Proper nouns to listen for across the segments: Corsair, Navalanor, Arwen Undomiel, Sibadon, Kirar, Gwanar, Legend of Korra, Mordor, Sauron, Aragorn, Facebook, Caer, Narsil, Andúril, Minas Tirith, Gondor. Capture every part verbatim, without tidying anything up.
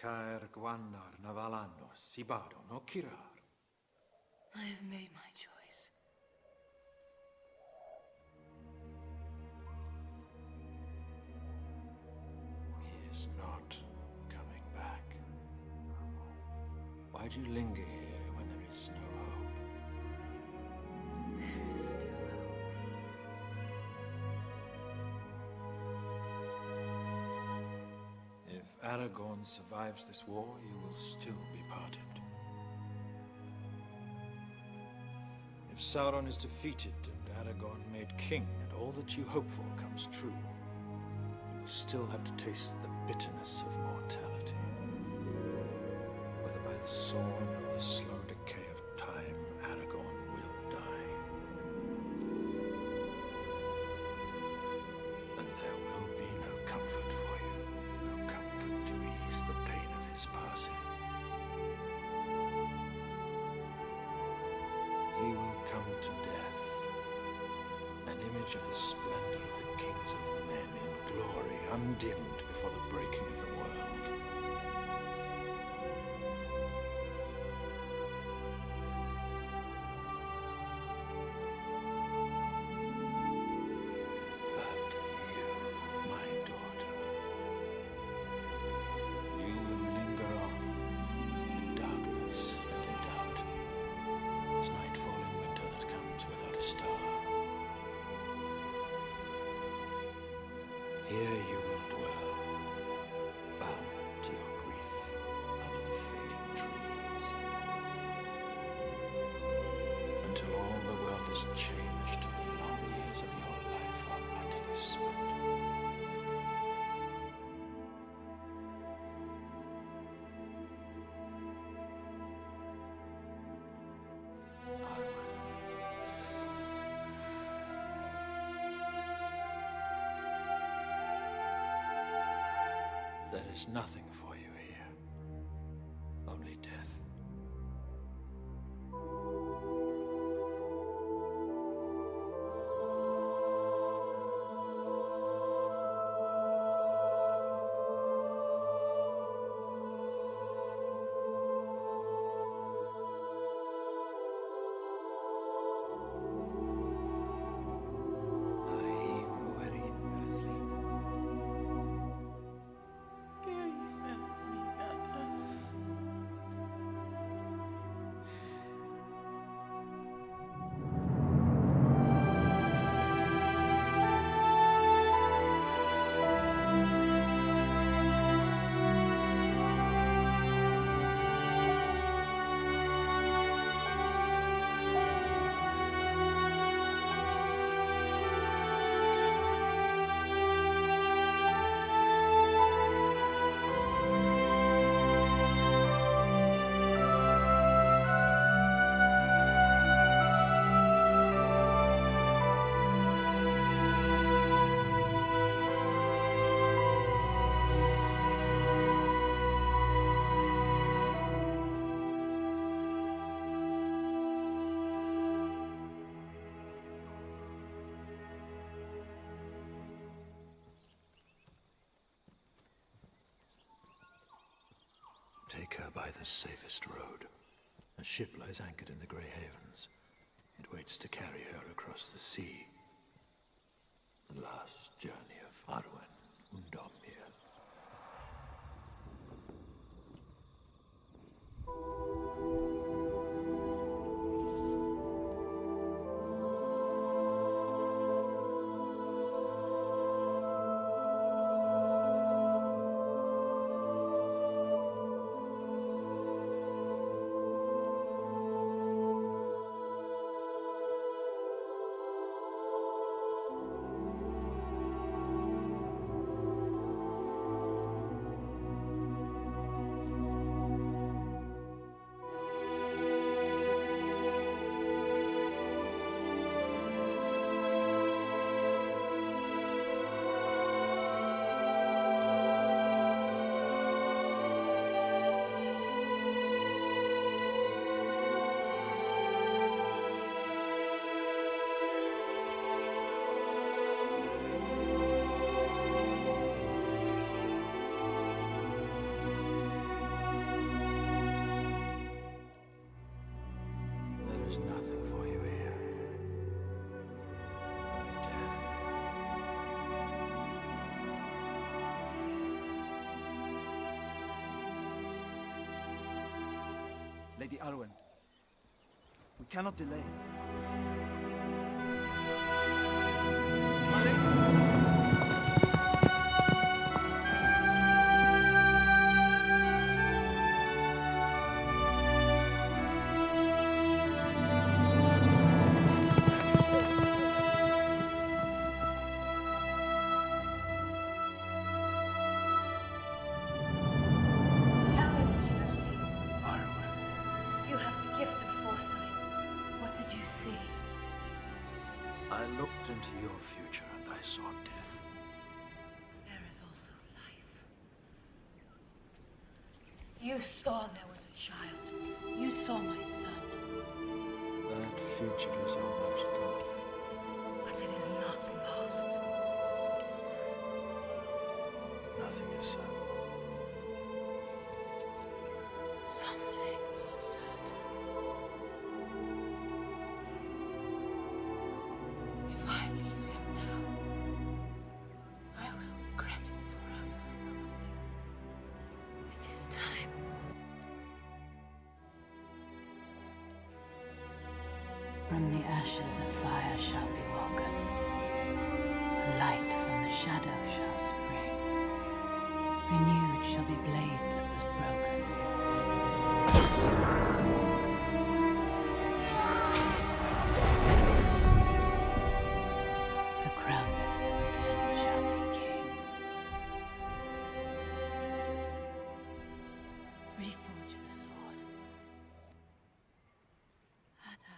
Caer, Gwanar, Navalanor, Sibadon, or Kirar. I have made my choice. He is not coming back. Why do you linger here when there is no hope? There is still hope. If Aragorn survives this war, you will still be parted. If Sauron is defeated and Aragorn made king, and all that you hope for comes true, you will still have to taste the bitterness of mortality. Whether by the sword or the slow decay of time, Aragorn will die. And there will be no comfort for you, no comfort to ease the pain of his passing. He will come to death, an image of the splendor of the kings of men in glory, undimmed before the breaking of the world. Changed and the long years of your life are utterly spent. Arwen. There is nothing for you here, only death. Take her by the safest road. A ship lies anchored in the Grey Havens. It waits to carry her across the sea. The last journey of Arwen Undomiel. There's nothing for you here. Only death. Lady Arwen, we cannot delay. I looked into your future and I saw death. There is also life. You saw there was a child. You saw my son. That future is almost gone. But it is not lost. Nothing is certain. Some things are certain. From the ashes a fire shall be woken, a light from the shadow shall spring, renewed shall be blade that was broken. The crownless again shall be king. Reforge the sword. Ada.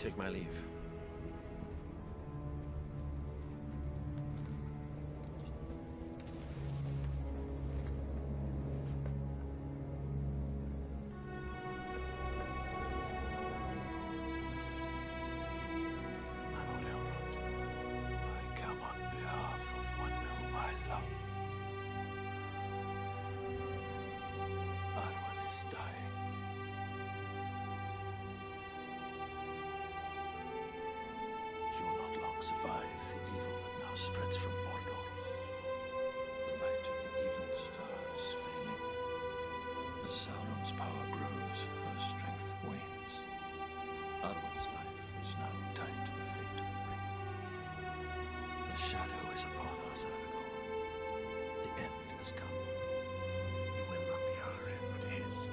Take my leave. You will not long survive the evil that now spreads from Mordor. The light of the evil star is failing. As Sauron's power grows, her strength wanes. Arwen's life is now tied to the fate of the ring. The shadow is upon us, Aragorn. The end has come. You will not be our end, but his.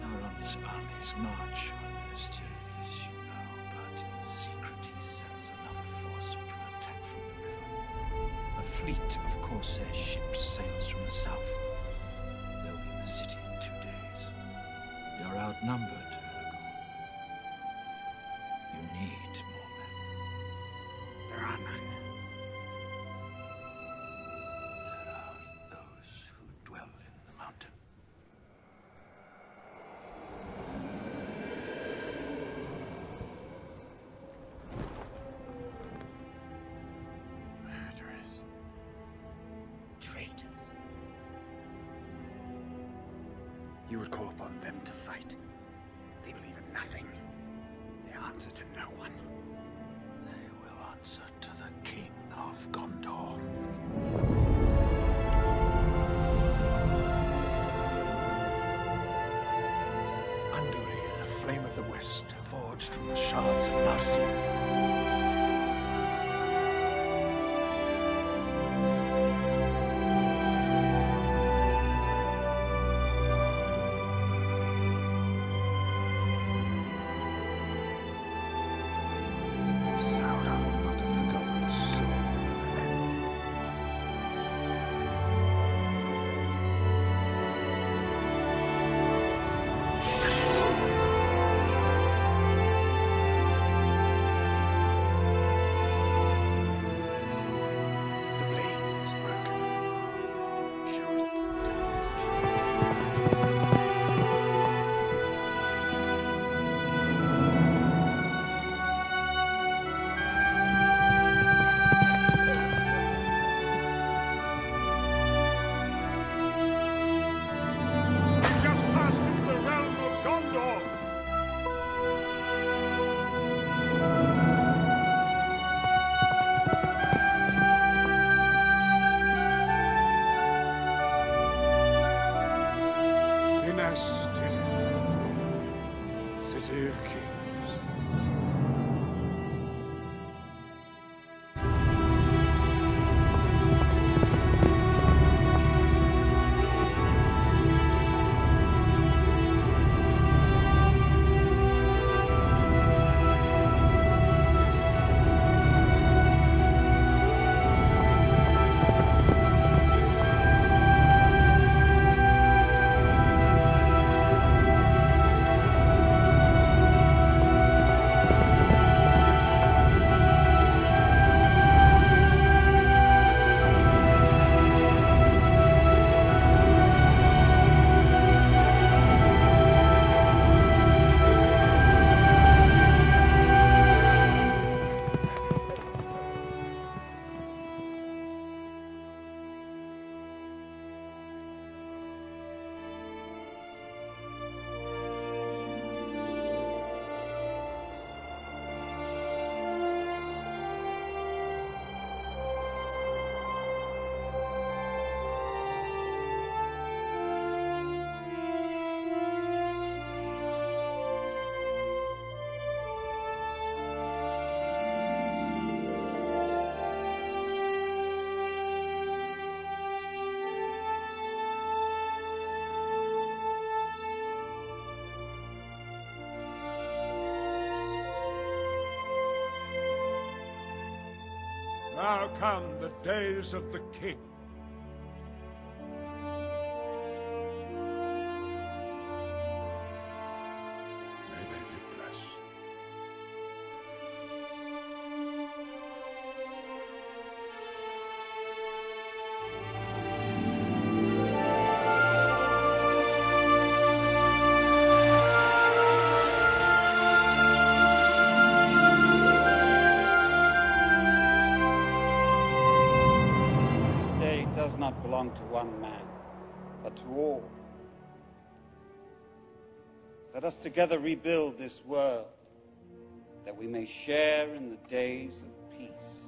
Sauron's armies march on Minas Tirith, as you know, but in secret he sends another force which will attack from the river. A fleet of Corsair ships sails from the south. They'll be in the city in two days. You're outnumbered, Aragorn. You need more men. There are none. You would call upon them to fight. They believe in nothing. They answer to no one. They will answer to the King of Gondor. Andúril, the flame of the west, forged from the shards of Narsil. Now come the days of the king. May they be blessed. Does not belong to one man, but to all. Let us together rebuild this world, that we may share in the days of peace.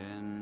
In